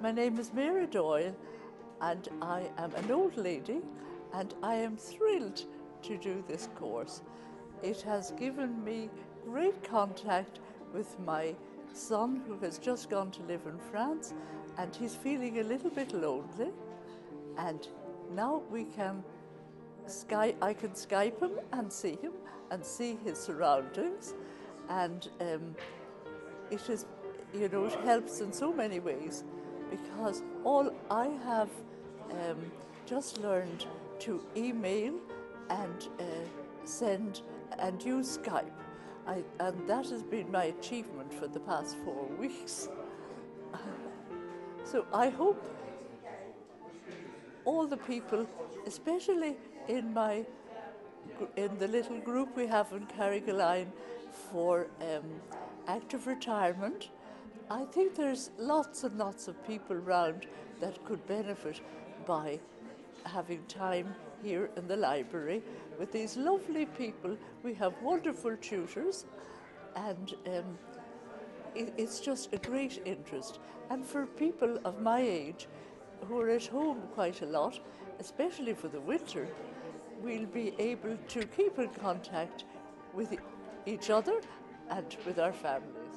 My name is Mary Doyle and I am an old lady and I am thrilled to do this course. It has given me great contact with my son who has just gone to live in France and he's feeling a little bit lonely, and now we can I can Skype him and see his surroundings, and it is, you know, it helps in so many ways because all I have just learned to email and send and use Skype, and that has been my achievement for the past 4 weeks. So I hope all the people, especially in the little group we have in Carrigaline for active retirement, I think there's lots and lots of people around that could benefit by having time here in the library with these lovely people. We have wonderful tutors and it's just a great interest. And for people of my age who are at home quite a lot, especially for the winter, we'll be able to keep in contact with each other and with our families.